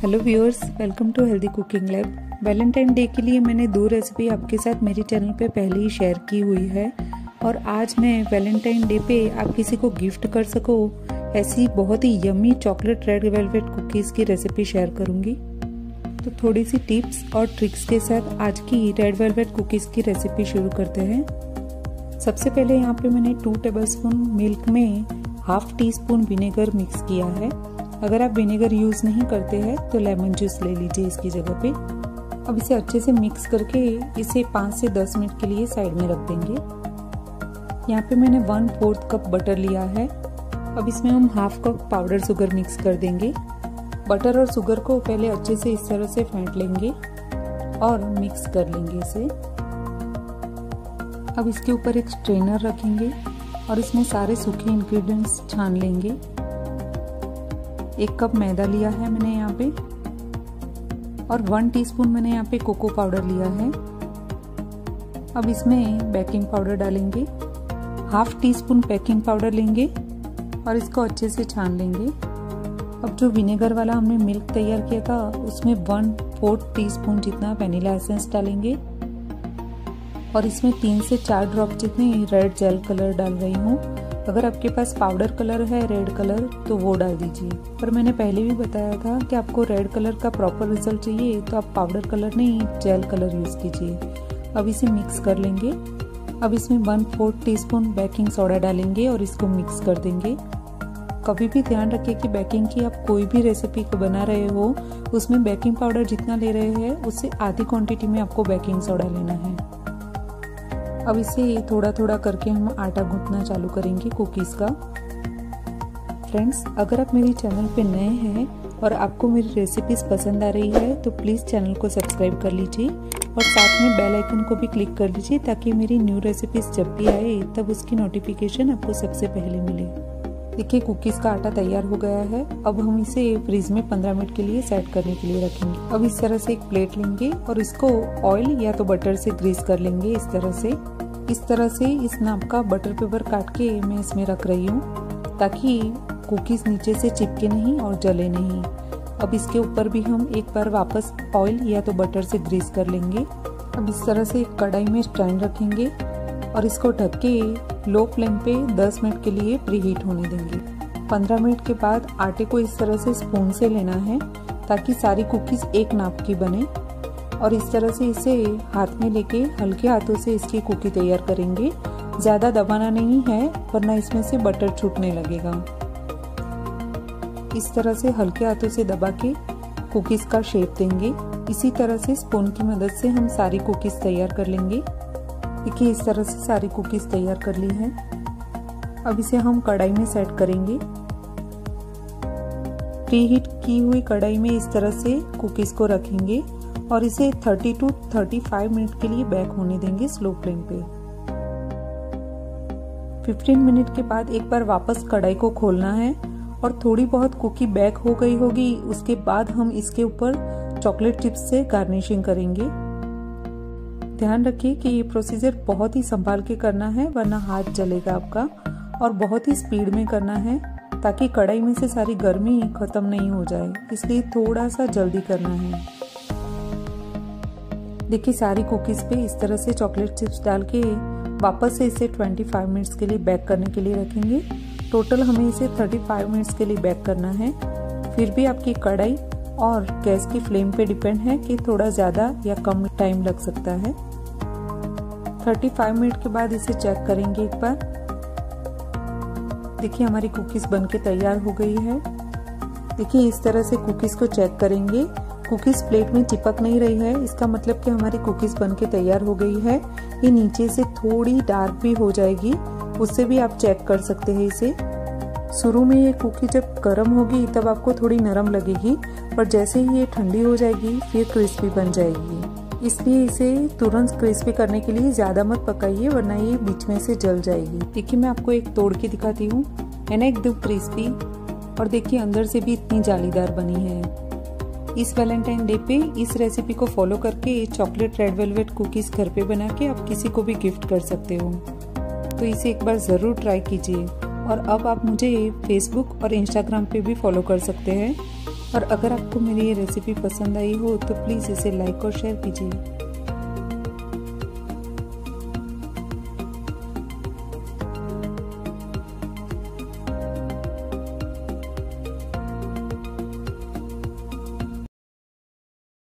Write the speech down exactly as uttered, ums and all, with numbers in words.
Hello viewers, welcome to healthy cooking lab. Valentine day के लिए मैंने दो रेसिपी आपके साथ मेरे चैनल पे पहले ही शेयर की हुई है और आज मैं वैलेंटाइन डे पे आप किसी को गिफ्ट कर सको ऐसी बहुत ही yummy chocolate red velvet cookies की रेसिपी शेयर करूँगी। तो थोड़ी सी टिप्स और ट्रिक्स के साथ आज की रेड वेलवेट कुकीज़ की रेसिपी शुरू करते हैं। सबसे पहले यहाँ पर मैंने टू टेबल स्पून मिल्क में half teaspoon vinegar mix किया है। अगर आप विनेगर यूज़ नहीं करते हैं तो लेमन जूस ले लीजिए इसकी जगह पे। अब इसे अच्छे से मिक्स करके इसे पाँच से दस मिनट के लिए साइड में रख देंगे। यहाँ पे मैंने वन फोर्थ कप बटर लिया है। अब इसमें हम half cup powder sugar mix कर देंगे। बटर और शुगर को पहले अच्छे से इस तरह से फेंट लेंगे और मिक्स कर लेंगे इसे। अब इसके ऊपर एक स्ट्रेनर रखेंगे और इसमें सारे सूखे इंग्रेडिएंट्स छान लेंगे। एक कप मैदा लिया है मैंने यहाँ पे और वन टीस्पून मैंने यहाँ पे कोको पाउडर लिया है। अब इसमें बेकिंग पाउडर डालेंगे, half teaspoon baking powder लेंगे और इसको अच्छे से छान लेंगे। अब जो विनेगर वाला हमने मिल्क तैयार किया था उसमें वन फोर्थ टीस्पून जितना वनीला एसेंस डालेंगे और इसमें तीन से चार ड्रॉप जितने रेड जेल कलर डाल रही हूँ। अगर आपके पास पाउडर कलर है रेड कलर तो वो डाल दीजिए, पर मैंने पहले भी बताया था कि आपको रेड कलर का प्रॉपर रिजल्ट चाहिए तो आप पाउडर कलर नहीं, जेल कलर यूज़ कीजिए। अब इसे मिक्स कर लेंगे। अब इसमें one fourth teaspoon baking soda डालेंगे और इसको मिक्स कर देंगे। कभी भी ध्यान रखिए कि बेकिंग की आप कोई भी रेसिपी को बना रहे हो उसमें बेकिंग पाउडर जितना ले रहे हैं उससे आधी क्वान्टिटी में आपको बेकिंग सोडा लेना है। अब इसे थोड़ा थोड़ा करके हम आटा गूंथना चालू करेंगे कुकीज़ का। फ्रेंड्स, अगर आप मेरे चैनल पे नए हैं और आपको मेरी रेसिपीज़ पसंद आ रही है तो प्लीज़ चैनल को सब्सक्राइब कर लीजिए और साथ में बेल आइकन को भी क्लिक कर लीजिए ताकि मेरी न्यू रेसिपीज़ जब भी आए तब उसकी नोटिफिकेशन आपको सबसे पहले मिले। देखिए, कुकीज़ का आटा तैयार हो गया है। अब हम इसे फ्रीज में पंद्रह मिनट के लिए सेट करने के लिए रखेंगे। अब इस तरह से एक प्लेट लेंगे और इसको ऑयल या तो बटर से ग्रीस कर लेंगे। इस तरह से इस तरह से इस नाप का बटर पेपर काट के मैं इसमें रख रही हूँ ताकि कुकीज़ नीचे से चिपके नहीं और जले नहीं। अब इसके ऊपर भी हम एक बार वापस ऑयल या तो बटर से ग्रीस कर लेंगे। अब इस तरह से एक कढ़ाई में स्टैंड रखेंगे और इसको ढक के लो फ्लेम पे दस मिनट के लिए प्रीहीट होने देंगे। पंद्रह मिनट के बाद आटे को इस तरह से स्पून से लेना है ताकि सारी कुकीज़ एक नाप की बने और इस तरह से इसे हाथ में लेके हल्के हाथों से इसकी कुकी तैयार करेंगे। ज़्यादा दबाना नहीं है वरना इसमें से बटर छूटने लगेगा। इस तरह से हल्के हाथों से दबा के कुकीज़ का शेप देंगे। इसी तरह से स्पून की मदद से हम सारी कुकीज़ तैयार कर लेंगे। देखिए, इस तरह से सारी कुकीज़ तैयार कर ली है। अब इसे हम कढ़ाई में सेट करेंगे। प्री हीट की हुई कढ़ाई में इस तरह से कुकीज़ को रखेंगे और इसे thirty to thirty five minute के लिए बेक होने देंगे स्लो फ्लेम पे। पंद्रह मिनट के बाद एक बार वापस कढ़ाई को खोलना है और थोड़ी बहुत कुकी बेक हो गई होगी। उसके बाद हम इसके ऊपर चॉकलेट चिप्स से गार्निशिंग करेंगे। ध्यान रखिए कि ये प्रोसीजर बहुत ही संभाल के करना है वरना हाथ जलेगा आपका और बहुत ही स्पीड में करना है ताकि कढ़ाई में से सारी गर्मी खत्म नहीं हो जाए, इसलिए थोड़ा सा जल्दी करना है। देखिए, सारी कुकीज़ पे इस तरह से चॉकलेट चिप्स डाल के वापस से इसे पच्चीस मिनट्स के लिए बेक करने के लिए रखेंगे। टोटल हमें इसे पैंतीस मिनट्स के लिए बेक करना है। फिर भी आपकी कढ़ाई और गैस की फ्लेम पे डिपेंड है कि थोड़ा ज़्यादा या कम टाइम लग सकता है। पैंतीस मिनट के बाद इसे चेक करेंगे एक बार। देखिए, हमारी कुकीज़ बन के तैयार हो गई है। देखिए, इस तरह से कुकीज़ को चेक करेंगे। कुकीज़ प्लेट में चिपक नहीं रही है, इसका मतलब कि हमारी कुकीज़ बनके तैयार हो गई है। ये नीचे से थोड़ी डार्क भी हो जाएगी, उससे भी आप चेक कर सकते हैं इसे। शुरू में ये कुकी जब गर्म होगी तब आपको थोड़ी नरम लगेगी, पर जैसे ही ये ठंडी हो जाएगी फिर क्रिस्पी बन जाएगी। इसलिए इसे तुरंत क्रिस्पी करने के लिए ज़्यादा मत पकाइए वरना ये बीच में से जल जाएगी। देखिए, मैं आपको एक तोड़ के दिखाती हूँ। है ना एकदम क्रिस्पी, और देखिए अंदर से भी इतनी जालीदार बनी है। इस वैलेंटाइन डे पे इस रेसिपी को फॉलो करके चॉकलेट रेड वेलवेट कुकीज़ घर पे बना के आप किसी को भी गिफ्ट कर सकते हो। तो इसे एक बार ज़रूर ट्राई कीजिए और अब आप मुझे फेसबुक और इंस्टाग्राम पे भी फॉलो कर सकते हैं। और अगर आपको मेरी ये रेसिपी पसंद आई हो तो प्लीज़ इसे लाइक और शेयर कीजिए।